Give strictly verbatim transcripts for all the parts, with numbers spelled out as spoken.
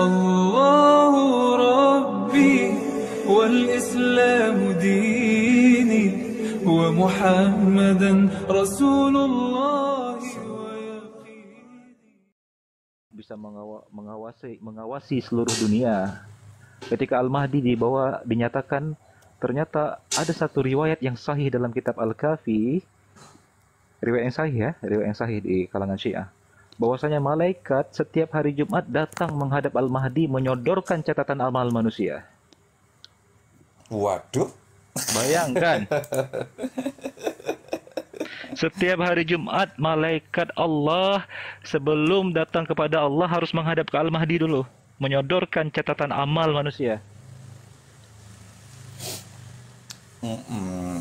الله ربي والإسلام ديني ومحمدا رسول الله bisa mengawasi mengawasi seluruh dunia. Ketika Al-Mahdi dibawa dinyatakan ternyata ada satu riwayat yang sahih dalam kitab Al-Kafi, riwayat yang sahih ya, riwayat yang sahih di kalangan Syiah, bahwasanya malaikat setiap hari Jumat datang menghadap Al-Mahdi menyodorkan catatan amal manusia. Waduh, bayangkan. Setiap hari Jumat malaikat Allah sebelum datang kepada Allah harus menghadap ke Al-Mahdi dulu, menyodorkan catatan amal manusia. Mm-mm.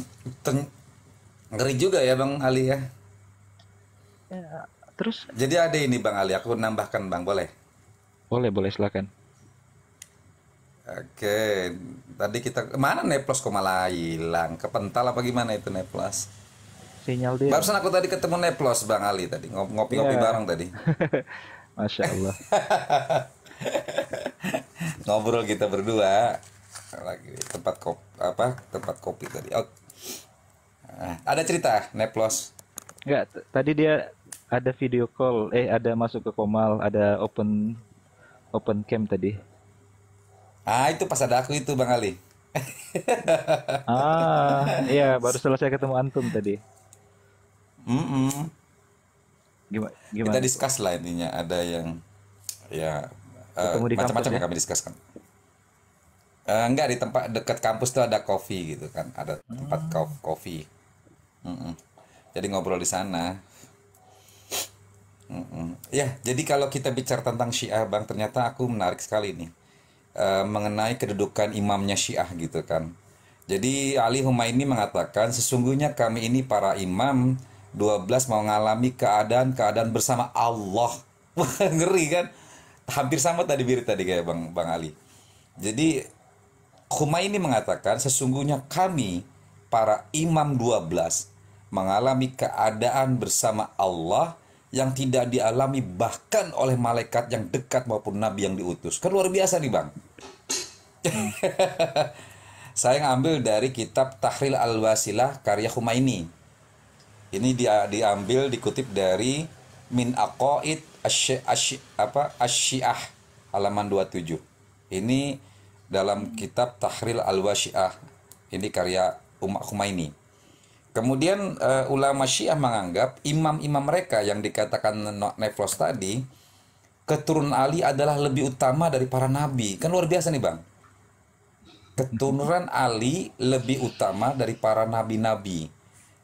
Ngeri juga ya Bang Ali ya. Ya. Terus? Jadi ada ini Bang Ali, aku menambahkan Bang, boleh? Boleh, boleh, silakan. Oke, tadi kita mana Neplos kok malah hilang? Kepental apa gimana itu Neplos? Sinyal dia. Barusan aku tadi ketemu Neplos Bang Ali tadi, ngopi-ngopi yeah. bareng tadi. Masya Allah. Ngobrol kita berdua lagi tempat kopi, apa tempat kopi tadi. Oh. Ada cerita Neplos? Enggak, tadi dia ada video call, eh ada masuk ke Komal, ada open open cam tadi. Ah itu pas ada aku itu Bang Ali. Ah iya baru selesai ketemu Antum tadi. Mm-mm. Gimana, gimana? Kita discuss lah intinya, ada yang ya uh, macam-macam ya? Yang kami discusskan. Uh, enggak di tempat dekat kampus tuh ada coffee gitu kan, ada tempat hmm. coffee. Mm-mm. Jadi ngobrol di sana. Mm-mm. Ya, jadi kalau kita bicara tentang Syiah, Bang, ternyata aku menarik sekali nih e, mengenai kedudukan imamnya Syiah gitu kan. Jadi Ali Humaini mengatakan, sesungguhnya kami ini para imam dua belas mau mengalami keadaan-keadaan bersama Allah. Ngeri kan? Hampir sama tadi birit tadi kayak Bang, Bang Ali. Jadi Humaini mengatakan, sesungguhnya kami para imam dua belas mengalami keadaan bersama Allah yang tidak dialami bahkan oleh malaikat yang dekat maupun nabi yang diutus. Kan luar biasa nih Bang. hmm. Saya ngambil dari kitab Tahril Al-Wasilah karya Humaini. Ini dia diambil dikutip dari Min Aqaid Asy Asy apa Asy-Syiah halaman dua puluh tujuh. Ini dalam kitab Tahril Al-Wasilah. Ini karya Humaini. Kemudian uh, ulama Syiah menganggap imam-imam mereka yang dikatakan Neplos tadi, keturunan Ali adalah lebih utama dari para nabi. Kan luar biasa nih Bang. Keturunan Ali lebih utama dari para nabi-nabi.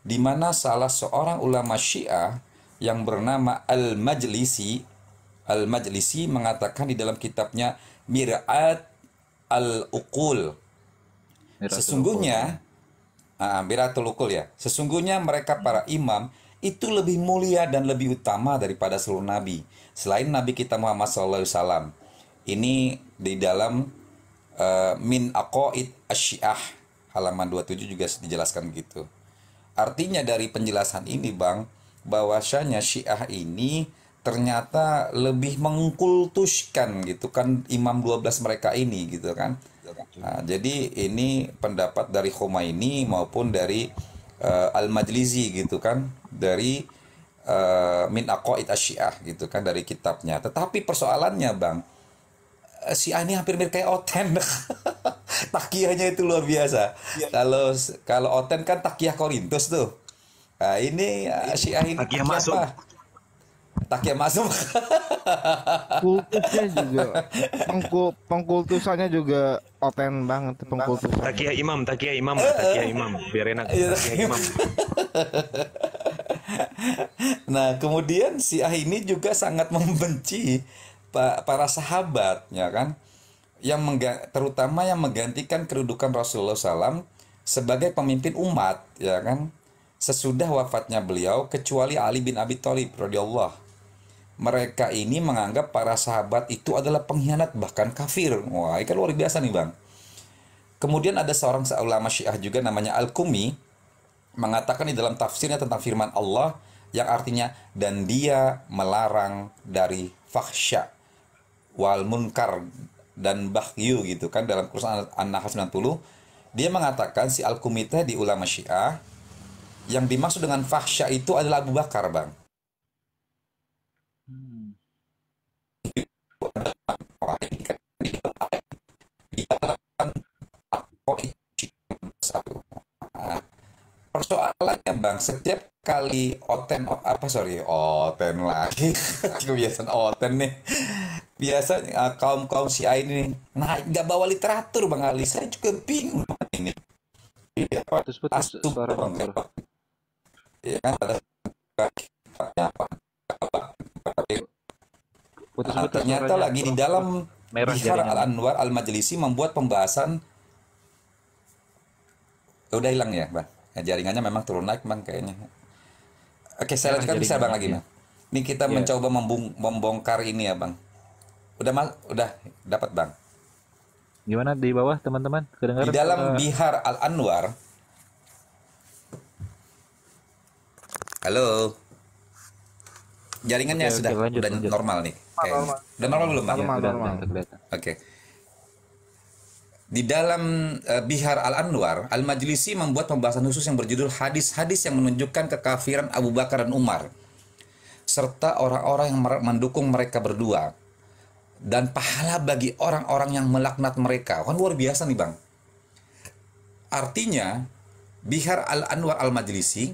Di mana salah seorang ulama Syiah yang bernama Al-Majlisi, Al-Majlisi mengatakan di dalam kitabnya Mir'at Al-Uqul. Sesungguhnya Miratul Uqul ya. Sesungguhnya mereka para imam itu lebih mulia dan lebih utama daripada seluruh nabi selain nabi kita Muhammad shallallahu alaihi wasallam. Ini di dalam uh, Min Aqaid Asy-Syiah halaman dua puluh tujuh juga dijelaskan begitu. Artinya dari penjelasan ini Bang, bahwasanya Syiah ini ternyata lebih mengkultuskan gitu kan imam dua belas mereka ini gitu kan. Nah, jadi ini pendapat dari Khomeini maupun dari uh, Al-Majlisi gitu kan, dari uh, Min Aqaid Asy-Syiah gitu kan, dari kitabnya. Tetapi persoalannya Bang, Syiah ini hampir mirip kayak Oten. Takiyahnya itu luar biasa. Kalau ya. Kalau Oten kan takiyah Korintus tuh. Nah, ini uh, Syiah ini takiyah masuk. Takiyah masuk. Kultusnya juga Pengkul, pengkultusannya juga oten banget pengkultusan. Takiyah imam, takiyah imam, takiyah imam. Biar enak takiyah imam. Nah, kemudian Syiah ini juga sangat membenci para sahabat ya kan, yang terutama yang menggantikan kedudukan Rasulullah shallallahu alaihi wasallam sebagai pemimpin umat ya kan, sesudah wafatnya beliau kecuali Ali bin Abi Thalib radhiyallahu. Mereka ini menganggap para sahabat itu adalah pengkhianat bahkan kafir. Wah, ini kan luar biasa nih Bang. Kemudian ada seorang ulama Syiah juga namanya Al-Qumi mengatakan di dalam tafsirnya tentang firman Allah yang artinya dan dia melarang dari fahsya wal munkar dan baghyu gitu kan. Dalam kursus An-Nahl sembilan puluh dia mengatakan si Al-Qumi di ulama Syiah yang dimaksud dengan fahsya itu adalah Abu Bakar, Bang. Hmm. Persoalannya, Bang, setiap kali oten apa sorry oten lagi kebiasaan oten nih biasanya kaum kaum si A ini nah nggak bawa literatur, Bang Ali. Saya juga bingung ini apa astu bang ya kan pada ternyata lagi di dalam Bihar Al-Anwar Al-Majlisi membuat pembahasan udah hilang ya, Bang. Jaringannya memang turun naik, Bang, kayaknya. Oke, saya lanjutkan bisa, Bang, lagi, Bang. Ini kita yeah. mencoba membongkar ini ya, Bang. Udah mal, udah dapat, Bang. Gimana di bawah, teman-teman? Kedengaran? Di dalam uh... Bihar Al-Anwar. Halo. Jaringannya okay, sudah okay, lanjut, udah lanjut. normal nih. Kayak normal. Udah normal belum, Bang? Normal, ya, normal. normal. Oke. Okay. Di dalam uh, Bihar Al-Anwar, Al-Majlisi membuat pembahasan khusus yang berjudul hadis-hadis yang menunjukkan kekafiran Abu Bakar dan Umar serta orang-orang yang mendukung mereka berdua dan pahala bagi orang-orang yang melaknat mereka. Kan luar biasa nih, Bang. Artinya Bihar Al-Anwar Al-Majlisi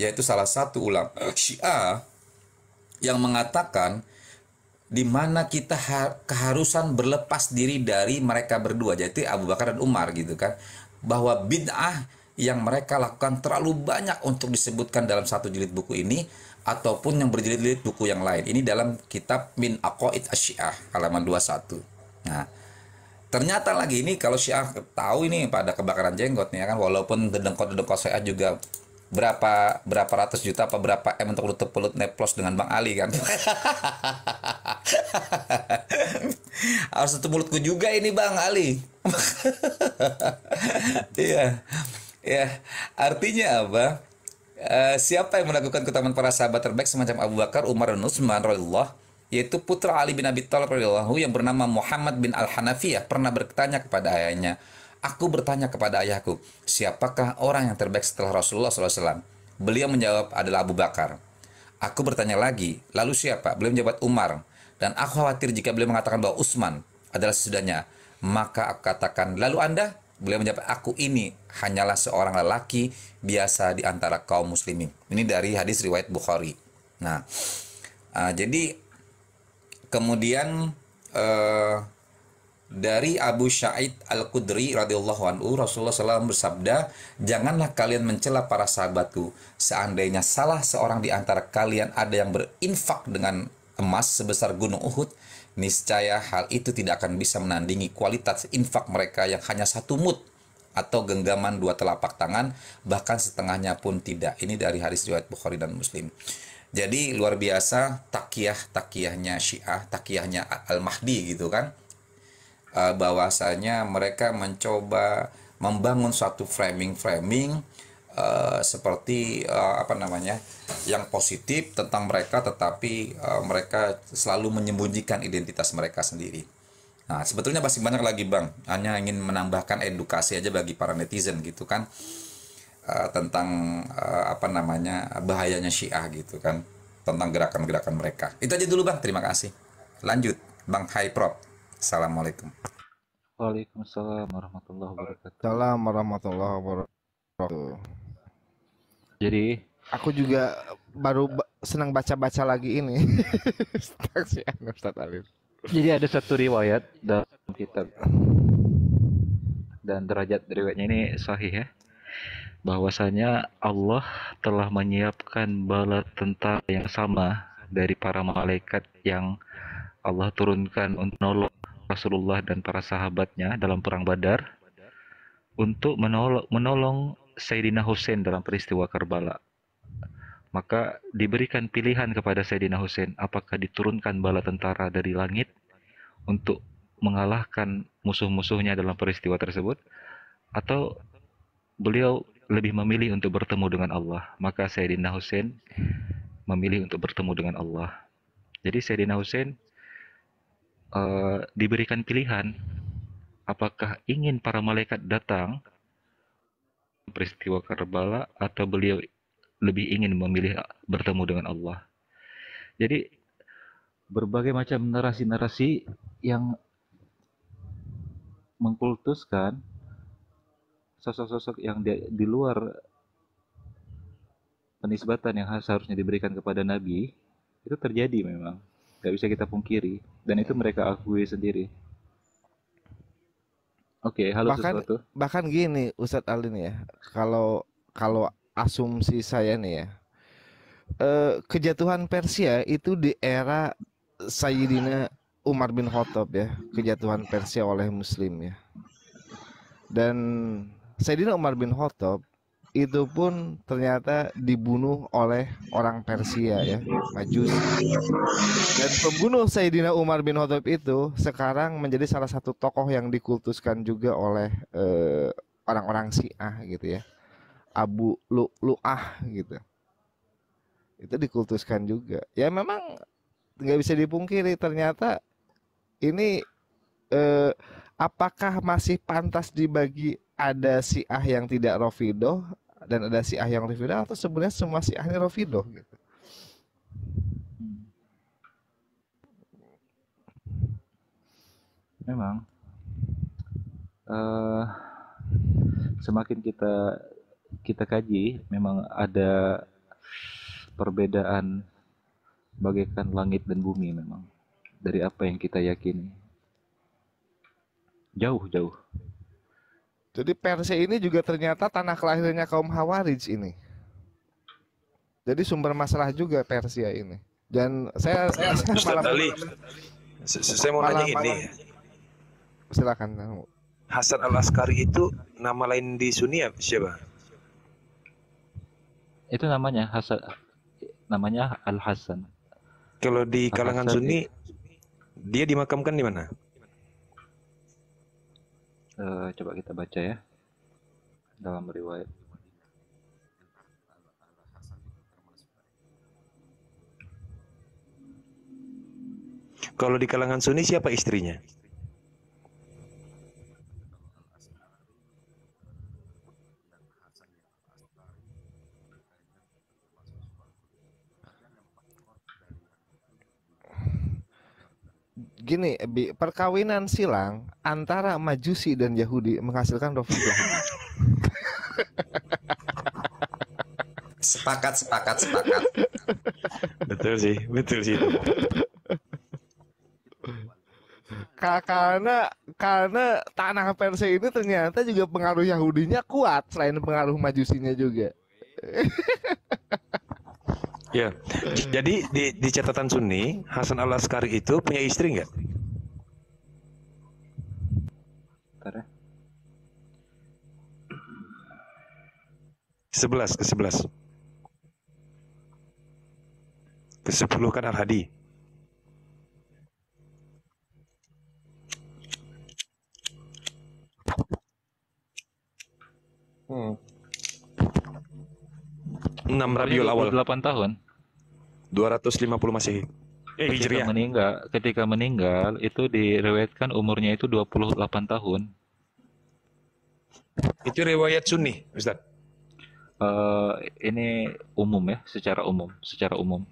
yaitu salah satu ulama Syiah yang mengatakan di mana kita keharusan berlepas diri dari mereka berdua, jadi Abu Bakar dan Umar gitu kan, bahwa bid'ah yang mereka lakukan terlalu banyak untuk disebutkan dalam satu jilid buku ini ataupun yang berjilid-jilid buku yang lain. Ini dalam kitab Min Aqaid Asy-Syiah halaman dua puluh satu. Nah, ternyata lagi ini kalau Syiah tahu ini pada kebakaran jenggotnya kan, walaupun dedengkot-dedengkot Syiah juga berapa berapa ratus juta apa berapa M untuk nutup pelut neplos dengan Bang Ali kan. Harus tutup mulutku juga ini, Bang Ali. Iya. Ya, artinya apa? Uh, siapa yang melakukan keutamaan para sahabat terbaik semacam Abu Bakar, Umar dan Utsman radhiyallahu yaitu putra Ali bin Abi Thalib radhiyallahu yang bernama Muhammad bin Al-Hanafiyah pernah bertanya kepada ayahnya, "Aku bertanya kepada ayahku, siapakah orang yang terbaik setelah Rasulullah shallallahu alaihi wasallam? Beliau menjawab adalah Abu Bakar. Aku bertanya lagi, lalu siapa? Beliau menjawab Umar. Dan aku khawatir jika beliau mengatakan bahwa Utsman adalah sesudahnya. Maka aku katakan, lalu Anda? Beliau menjawab, aku ini hanyalah seorang lelaki biasa di antara kaum muslimin. Ini dari hadis riwayat Bukhari. Nah, uh, jadi kemudian... Uh, dari Abu Sa'id Al-Qudri radhiyallahu anhu, Rasulullah shallallahu alaihi wasallam bersabda, janganlah kalian mencela para sahabatku. Seandainya salah seorang di antara kalian ada yang berinfak dengan emas sebesar gunung Uhud, niscaya hal itu tidak akan bisa menandingi kualitas infak mereka yang hanya satu mud atau genggaman dua telapak tangan, bahkan setengahnya pun tidak. Ini dari hadis riwayat Bukhari dan Muslim. Jadi luar biasa takiyah-takiyahnya Syiah, takiyahnya Al-Mahdi gitu kan. Bahwasanya mereka mencoba membangun suatu framing-framing uh, seperti uh, apa namanya yang positif tentang mereka, tetapi uh, mereka selalu menyembunyikan identitas mereka sendiri. Nah, sebetulnya masih banyak lagi, Bang, hanya ingin menambahkan edukasi aja bagi para netizen gitu kan, uh, tentang uh, apa namanya bahayanya Syiah gitu kan, tentang gerakan-gerakan mereka. Itu aja dulu, Bang, terima kasih. Lanjut, Bang Haiprop. Assalamualaikum. Waalaikumsalam warahmatullahi wabarakatuh. Salam warahmatullahi wabarakatuh. Jadi aku juga baru ba senang baca-baca lagi ini. Jadi ada satu riwayat dalam kitab dan derajat riwayatnya ini sahih ya, bahwasanya Allah telah menyiapkan bala tentara yang sama dari para malaikat yang Allah turunkan untuk menolong Rasulullah dan para sahabatnya dalam perang Badar, untuk menolong, menolong Sayyidina Husain dalam peristiwa Karbala. Maka diberikan pilihan kepada Sayyidina Husain, apakah diturunkan bala tentara dari langit untuk mengalahkan musuh-musuhnya dalam peristiwa tersebut, atau beliau lebih memilih untuk bertemu dengan Allah. Maka Sayyidina Husain memilih untuk bertemu dengan Allah. Jadi Sayyidina Husain uh, diberikan pilihan apakah ingin para malaikat datang peristiwa Karbala atau beliau lebih ingin memilih bertemu dengan Allah. Jadi berbagai macam narasi-narasi yang mengkultuskan sosok-sosok yang di, di luar penisbatan yang seharusnya diberikan kepada Nabi itu terjadi, memang nggak bisa kita pungkiri, dan itu mereka akui sendiri. Oke, okay, halo bahkan, sesuatu. Bahkan gini Ustadz Alin ya, kalau kalau asumsi saya nih ya, e, kejatuhan Persia itu di era Sayyidina Umar bin Khattab ya, kejatuhan Persia oleh Muslim ya. Dan Sayyidina Umar bin Khattab itu pun ternyata dibunuh oleh orang Persia ya, Majusi. Dan pembunuh Sayyidina Umar bin Khattab itu sekarang menjadi salah satu tokoh yang dikultuskan juga oleh orang-orang eh, Syiah gitu ya, Abu Lu'lu'ah gitu. Itu dikultuskan juga. Ya memang nggak bisa dipungkiri ternyata ini eh, apakah masih pantas dibagi ada Syiah yang tidak Rafidah dan ada Syiah yang Rafidah, atau sebenarnya semua Syiahnya Rafidah gitu. Memang uh, semakin kita kita kaji memang ada perbedaan bagaikan langit dan bumi memang dari apa yang kita yakini. Jauh-jauh. Jadi Persia ini juga ternyata tanah kelahirannya kaum Khawarij ini. Jadi sumber masalah juga Persia ini. Dan saya saya malam saya mau nanya ini. Silakan. Hasan al-Askari itu nama lain di Sunni siapa? Itu namanya Hasan, namanya Al-Hasan. Kalau di kalangan Sunni dia dimakamkan di mana? Uh, coba kita baca ya dalam riwayat. Kalau di kalangan Sunni siapa istrinya? Gini, perkawinan silang antara Majusi dan Yahudi menghasilkan Rafidah. Sepakat, sepakat, sepakat. Betul sih, betul sih. Karena karena tanah Persia ini ternyata juga pengaruh Yahudinya kuat selain pengaruh Majusinya juga. Ya, jadi di, di catatan Sunni Hasan al-Askari itu punya istri nggak? Sebelas ke sebelas ke sepuluh kan Al-Hadi. Hmm. enam Rabiul Awal delapan tahun dua ratus lima puluh Masehi. Eh, ketika meninggal, ketika meninggal itu diriwayatkan umurnya itu dua puluh delapan tahun. Itu riwayat Sunni, Ustaz. Uh, ini umum ya, secara umum, secara umum.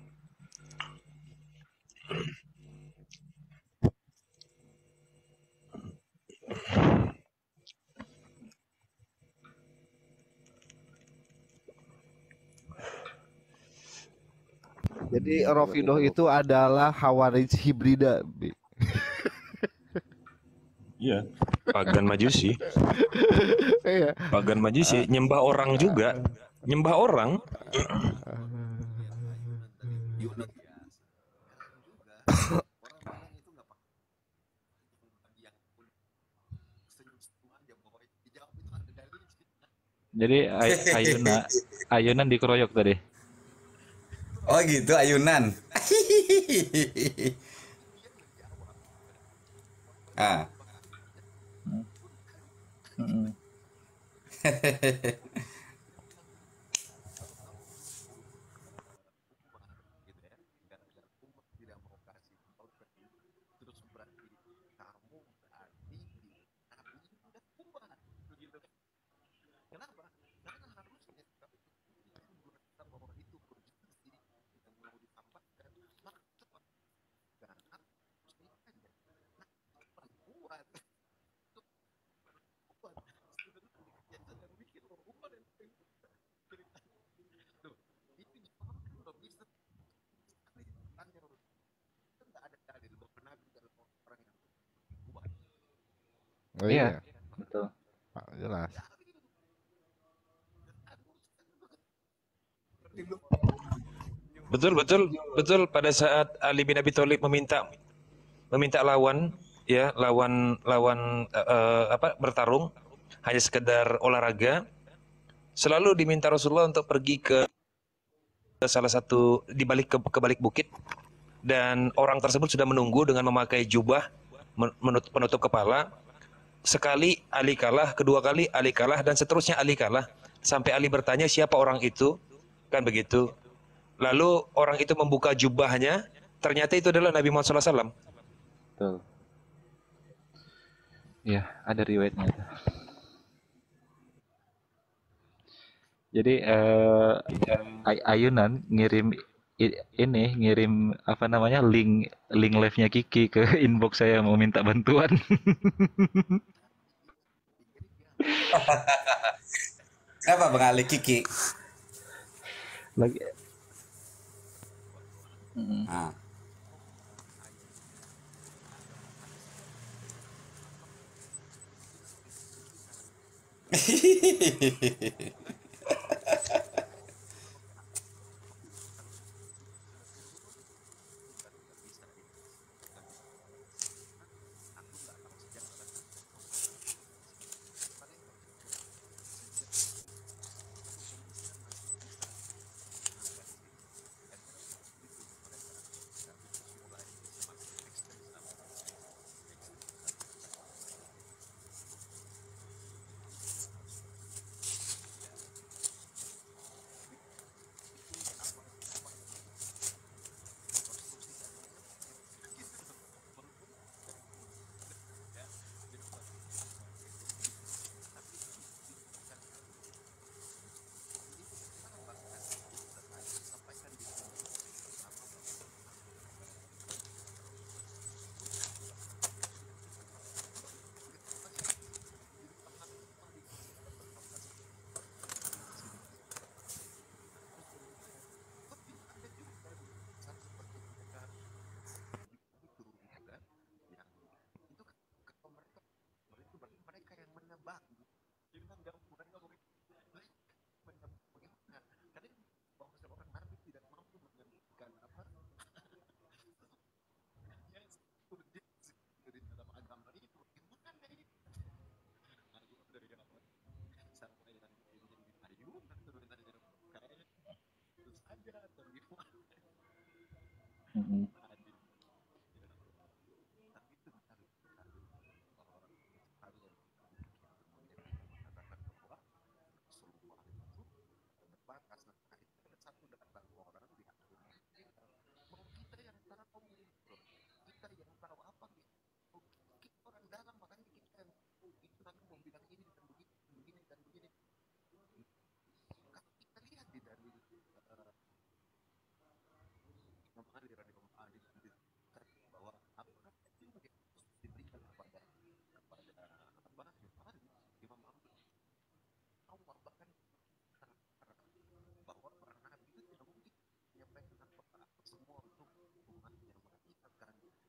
Jadi Rafidah itu adalah Khawarij hibrida. Iya, pagan Majusi. Iya. Pagan Majusi nyembah orang juga, nyembah orang. Jadi ay ayunan ayunan dikeroyok tadi. Oh gitu, ayunan. Ah. Hmm. Oh Iya, iya, betul. Pak, jelas. Betul, betul, betul. Pada saat Ali bin Abi Thalib meminta meminta lawan, ya, lawan lawan uh, uh, apa bertarung hanya sekedar olahraga, selalu diminta Rasulullah untuk pergi ke salah satu di balik ke, ke balik bukit, dan orang tersebut sudah menunggu dengan memakai jubah menutup, penutup kepala. Sekali Ali kalah, kedua kali Ali kalah, dan seterusnya Ali kalah, sampai Ali bertanya siapa orang itu, kan begitu. Lalu orang itu membuka jubahnya, ternyata itu adalah Nabi Muhammad shallallahu alaihi wasallam. Betul. Ya, ada riwayatnya. Jadi eh, Ayunan ngirim ini, ngirim apa namanya link link live-nya Kiki ke inbox saya, mau minta bantuan. Kenapa Bang Ali Kiki? Lagi. Hmm. Ah. Mm-hmm.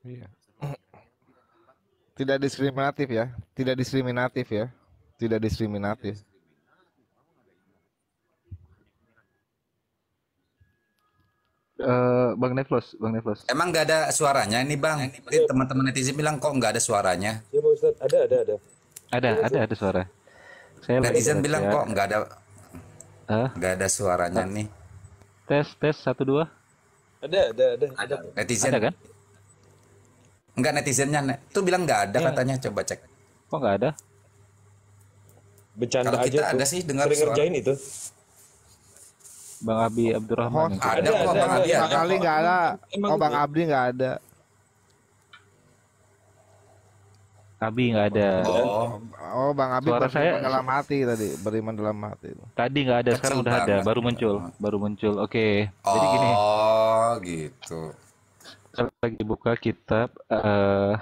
Iya. Tidak diskriminatif ya, tidak diskriminatif ya, tidak diskriminatif. Uh, Bang Neflos, Bang Neflos. Emang nggak ada suaranya ini Bang? Teman-teman netizen bilang kok nggak ada suaranya? Ya, Ustaz, ada, ada, ada. Ada, ada, ada suara. Saya netizen bilang kok nggak ada, nggak ada suaranya nih. Tes, tes satu dua. Ada, ada, ada. Ada netizen kan? Enggak, netizennya tuh bilang nggak ada ya. Katanya coba cek kok nggak ada. Bercanda kalau aja kita tuh. Ada sih dengar ngerjain itu Bang Abi Abdurrahman. Oh, ada, ada, ada, Bang ada. Kali nggak ada. Emang oh Bang itu? Abdi nggak ada. Abi nggak ada. Oh, oh Bang Abi suara saya dalam hati tadi, beriman dalam hati. Tadi nggak ada, sekarang udah ada, baru muncul, baru muncul. Oke. Okay. Jadi gini. Oh gitu. Lagi buka kitab uh,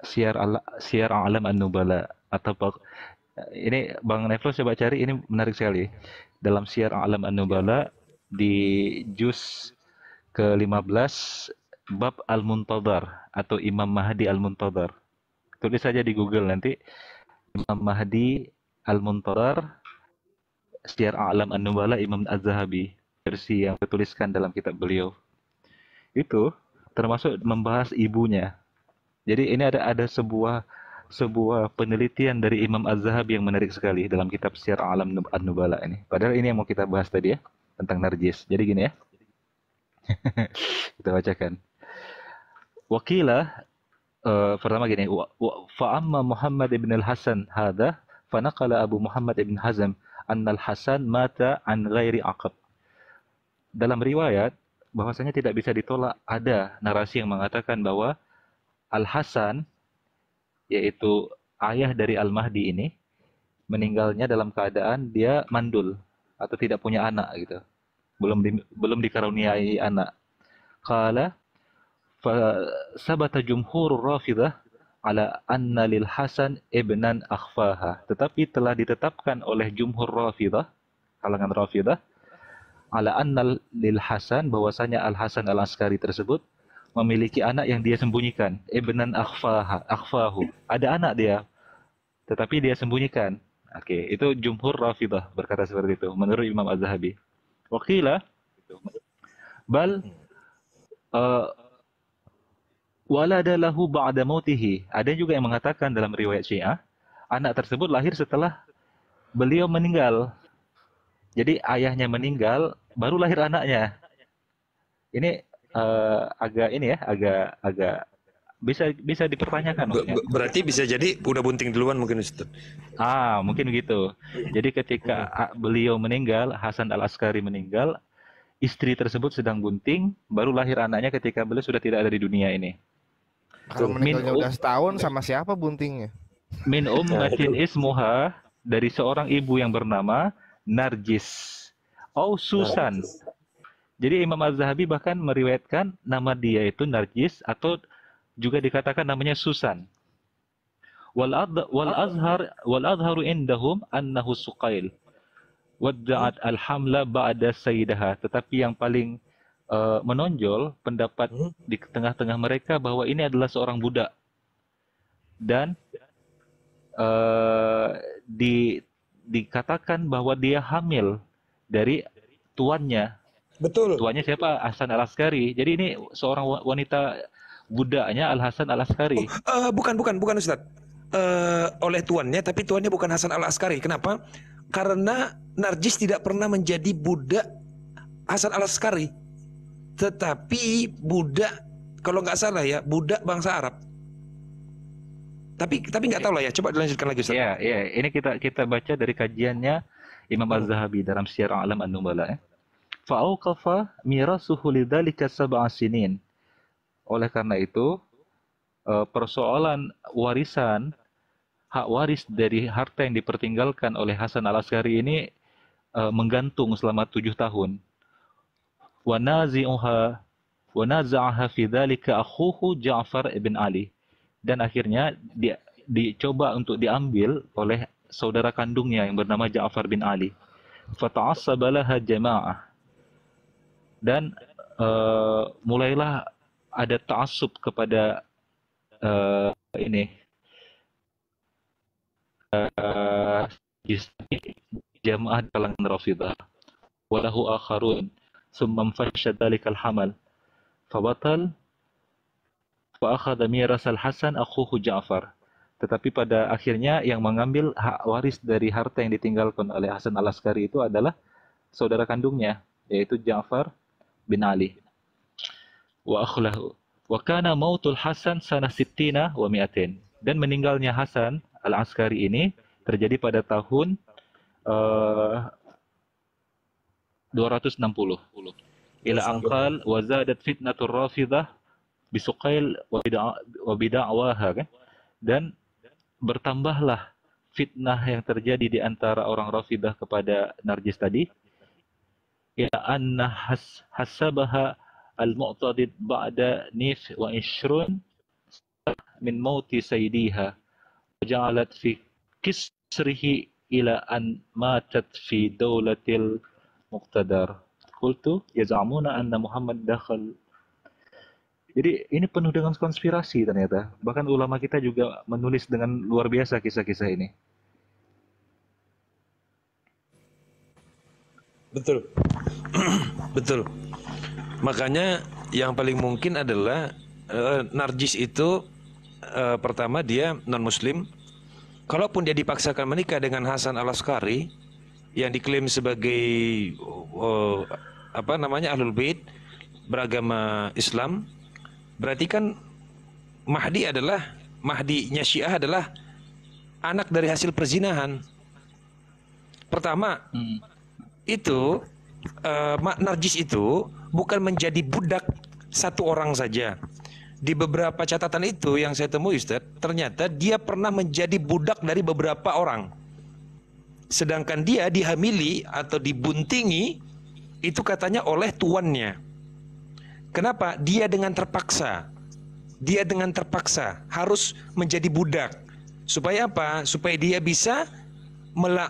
Siar Al Siar Alam An-Nubala atau ini Bang Neflos coba cari, ini menarik sekali. Dalam Siar Alam An-Nubala di juz ke lima belas bab Al-Muntadhar atau Imam Mahdi Al-Muntadhar. Tulis saja di Google nanti Imam Mahdi Al-Muntadhar, Syiar A'lam An-Nubala Imam Az-Zahabi, versi yang dituliskan dalam kitab beliau. Itu termasuk membahas ibunya. Jadi ini ada ada sebuah sebuah penelitian dari Imam Az-Zahabi yang menarik sekali dalam kitab Syiar A'lam An-Nubala ini. Padahal ini yang mau kita bahas tadi ya, tentang Narjis. Jadi gini ya. Kita bacakan. Wakilah uh, pertama gini, wa, wa, fa'amma Muhammad ibn al-Hasan hadha fanaqala Abu Muhammad ibn Hazm annal Hasan mata an ghairi aqab. Dalam riwayat bahwasanya tidak bisa ditolak, ada narasi yang mengatakan bahwa Al-Hasan, yaitu ayah dari Al-Mahdi ini, meninggalnya dalam keadaan dia mandul atau tidak punya anak gitu, belum di, belum dikaruniai anak. Qala fa sabata jumhurur Rafidah ala anna lil Hasan ibnan akhfaha, tetapi telah ditetapkan oleh jumhur Rafidah, kalangan Rafidah, ala anna lil Hasan, bahwasanya Al-Hasan Al-Askari tersebut memiliki anak yang dia sembunyikan, ibnan akhfaha, akhfahu, ada anak dia tetapi dia sembunyikan. Oke, okay, itu jumhur Rafidah berkata seperti itu menurut Imam Az-Zahabi. Waqila bal uh, walada lahu ba'da mautihi, ada juga yang mengatakan dalam riwayat Syiah anak tersebut lahir setelah beliau meninggal. Jadi ayahnya meninggal, baru lahir anaknya. Ini uh, agak ini ya, agak agak bisa bisa dipertanyakan. Ber, berarti bisa jadi udah bunting duluan mungkin Ustaz. Ah, mungkin gitu. Jadi ketika beliau meninggal, Hasan Al-Askari meninggal, istri tersebut sedang bunting, baru lahir anaknya ketika beliau sudah tidak ada di dunia ini. Kalau meninggalnya udah setahun, sama siapa buntingnya? Min ummatin ismuha, dari seorang ibu yang bernama Narjis, oh Susan. Narjis. Jadi Imam Az-Zahabi bahkan meriwayatkan nama dia itu Narjis atau juga dikatakan namanya Susan. Wal azhar wal azharu indahum annahu Suqail. Wadda'at al-hamla ba'da sayyidaha. Tetapi yang paling uh, menonjol pendapat hmm? di tengah-tengah mereka bahwa ini adalah seorang budak. Dan uh, di dikatakan bahwa dia hamil dari tuannya. Betul. Tuannya siapa? Hasan Al-Askari. Jadi ini seorang wanita budaknya Al-Hasan Al-Askari. Oh, uh, bukan, bukan, bukan Ustaz. Uh, oleh tuannya, tapi tuannya bukan Hasan Al-Askari. Kenapa? Karena Narjis tidak pernah menjadi budak Hasan Al-Askari. Tetapi budak, kalau nggak salah ya, budak bangsa Arab. Tapi tapi nggak tahu lah ya, coba dilanjutkan lagi Ustaz. Iya, iya, ini kita kita baca dari kajiannya Imam Az-Zahabi dalam Syiar A'lam An-Nubala ya. Fa awqafa mirasuhu lidzalika sab'a sinin. Oleh karena itu, persoalan warisan, hak waris dari harta yang dipertinggalkan oleh Hasan Al-Askari ini menggantung selama tujuh tahun. Wa nazi'uha wa naza'aha fi dzalika akhuhu Ja'far ibn Ali. Dan akhirnya dia dicoba untuk diambil oleh saudara kandungnya yang bernama Ja'far bin Ali. Fata'assabalaha jama'ah. Dan uh, mulailah ada ta'assub kepada uh, ini uh, jamaah kalangan Rafidah. Walahu akharun summa fashsha dzalikal hamal fabatal wa akhadha miras al-Hasan akhuhu Ja'far. Tetapi pada akhirnya yang mengambil hak waris dari harta yang ditinggalkan oleh Hasan Al-Askari itu adalah saudara kandungnya, yaitu Ja'far bin Ali. Wa akhlahu wa kana mautul Hasan sanah sittina wa mi'atin. Dan meninggalnya Hasan Al-Askari ini terjadi pada tahun uh, dua ratus enam puluh. Ila anqal wa zadat fitnatur Rafidah bisuqail wa bida'waha, kan? Dan bertambahlah fitnah yang terjadi di antara orang Rafidah kepada Narjis tadi. Ya anna has, hasabaha al-mu'tadid ba'da nif wa ishrun min mauti sayyidiha wa ja'alat fi kisrihi ila an matat fi dawlatil muqtadar. Qultu yaz'amuna anna Muhammad dakhal. Jadi ini penuh dengan konspirasi ternyata. Bahkan ulama kita juga menulis dengan luar biasa kisah-kisah ini. Betul. Betul. Makanya yang paling mungkin adalah uh, Narjis itu uh, pertama dia non-muslim. Kalaupun dia dipaksakan menikah dengan Hasan al-Askari yang diklaim sebagai uh, apa namanya Ahlul Bait beragama Islam, berarti kan Mahdi adalah Mahdinya Syiah adalah anak dari hasil perzinahan. Pertama, hmm. itu uh, Narjis itu bukan menjadi budak satu orang saja. Di beberapa catatan itu yang saya temui Ustaz, ternyata dia pernah menjadi budak dari beberapa orang. Sedangkan dia dihamili atau dibuntingi itu katanya oleh tuannya. Kenapa? Dia dengan terpaksa. Dia dengan terpaksa harus menjadi budak. Supaya apa? Supaya dia bisa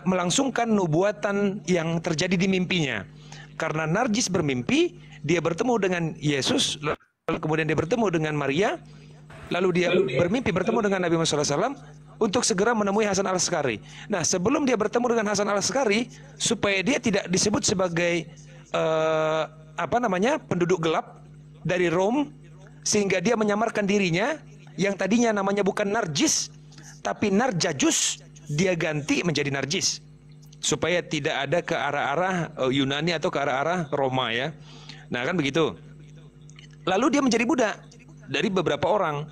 melangsungkan nubuatan yang terjadi di mimpinya. Karena Narjis bermimpi, dia bertemu dengan Yesus, lalu kemudian dia bertemu dengan Maria, lalu dia bermimpi bertemu dengan Nabi Muhammad shallallahu alaihi wasallam untuk segera menemui Hasan al-Askari. Nah, sebelum dia bertemu dengan Hasan al-Askari, supaya dia tidak disebut sebagai uh, apa namanya penduduk gelap dari Rom, sehingga dia menyamarkan dirinya yang tadinya namanya bukan Narjis tapi Narjajus, dia ganti menjadi Narjis supaya tidak ada ke arah-arah Yunani atau ke arah-arah Roma ya. Nah kan begitu. Lalu dia menjadi budak dari beberapa orang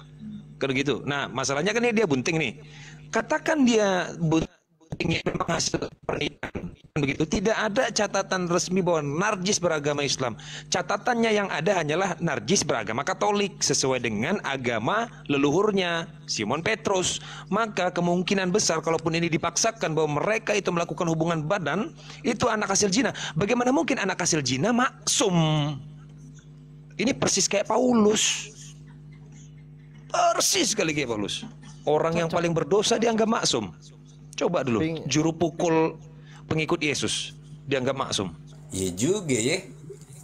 kan begitu. Nah masalahnya kan dia bunting nih. Katakan dia buntingnya memang hasil pernikahan kan begitu. Tidak ada catatan resmi bahwa Narjis beragama Islam. Catatannya yang ada hanyalah Narjis beragama Katolik sesuai dengan agama leluhurnya Simon Petrus. Maka kemungkinan besar kalaupun ini dipaksakan bahwa mereka itu melakukan hubungan badan, itu anak hasil zina. Bagaimana mungkin anak hasil zina maksum? Ini persis kayak Paulus. Persis sekali kayak Paulus. Orang yang paling berdosa dianggap maksum. Coba dulu, juru pukul pengikut Yesus dianggap maksum. Iya juga ya.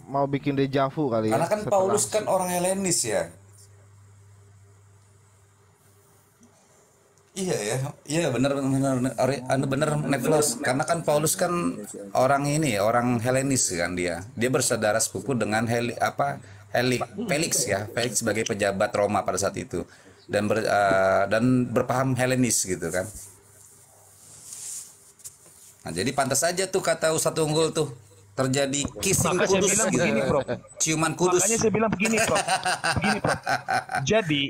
Mau bikin dejavu kali ya. Karena kan Paulus kan orang Helenis ya. Iya ya. Iya benar benar Anda benar Neplos. Karena kan Paulus kan orang ini, orang Helenis kan dia. Dia bersaudara sepupu dengan Heli apa? Helix, Felix ya. Felix sebagai pejabat Roma pada saat itu dan ber, uh, dan berpaham Helenis gitu kan. Nah, jadi pantas saja tuh kata Ustaz Unggul tuh terjadi kissing kudus gitu. Begini, bro. Ciuman kudus. Makanya saya bilang begini, Prof. Begini, Prof. Jadi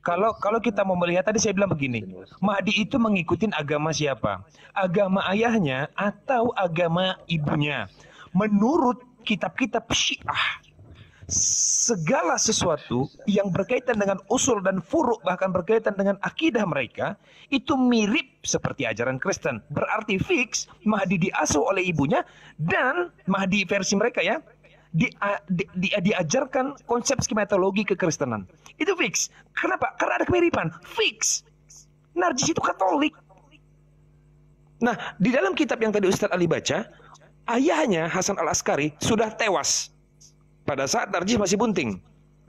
kalau kalau kita mau melihat tadi saya bilang begini, Mahdi itu mengikuti agama siapa? Agama ayahnya atau agama ibunya? Menurut kitab-kitab Syiah, segala sesuatu yang berkaitan dengan usul dan furu' bahkan berkaitan dengan akidah mereka itu mirip seperti ajaran Kristen. Berarti fix Mahdi diasuh oleh ibunya dan Mahdi versi mereka ya di, di, di, diajarkan konsep skemateologi kekristenan. Itu fix. Kenapa? Karena ada kemiripan. Fix. Narjis itu Katolik. Nah di dalam kitab yang tadi Ustadz Ali baca, ayahnya Hasan al-Askari sudah tewas pada saat Narjis masih bunting.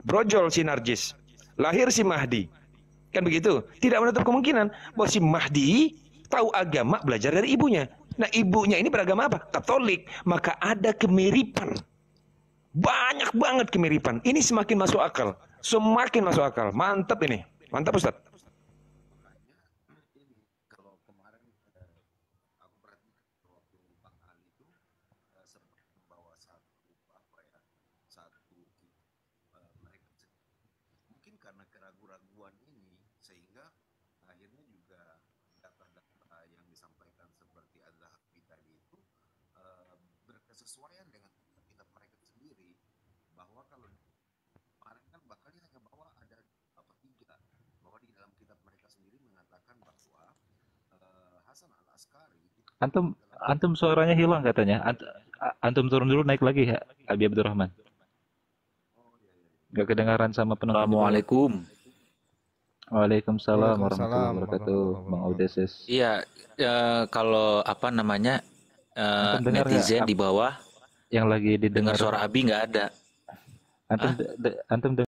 Brojol si Narjis, lahir si Mahdi. Kan begitu. Tidak menutup kemungkinan bahwa si Mahdi tahu agama, belajar dari ibunya. Nah ibunya ini beragama apa? Katolik. Maka ada kemiripan. Banyak banget kemiripan. Ini semakin masuk akal. Semakin masuk akal. Mantap ini. Mantap Ustaz. Antum, antum suaranya hilang katanya. Ant, antum turun dulu naik lagi ya, Abi Abdurrahman. Gak kedengaran sama penonton. Assalamualaikum. Waalaikumsalam warahmatullahi wabarakatuh, Bang Audesis. Iya, e, kalau apa namanya e, netizen ya, di bawah yang lagi didengar suara Abi nggak ada. Antum, ah? de, antum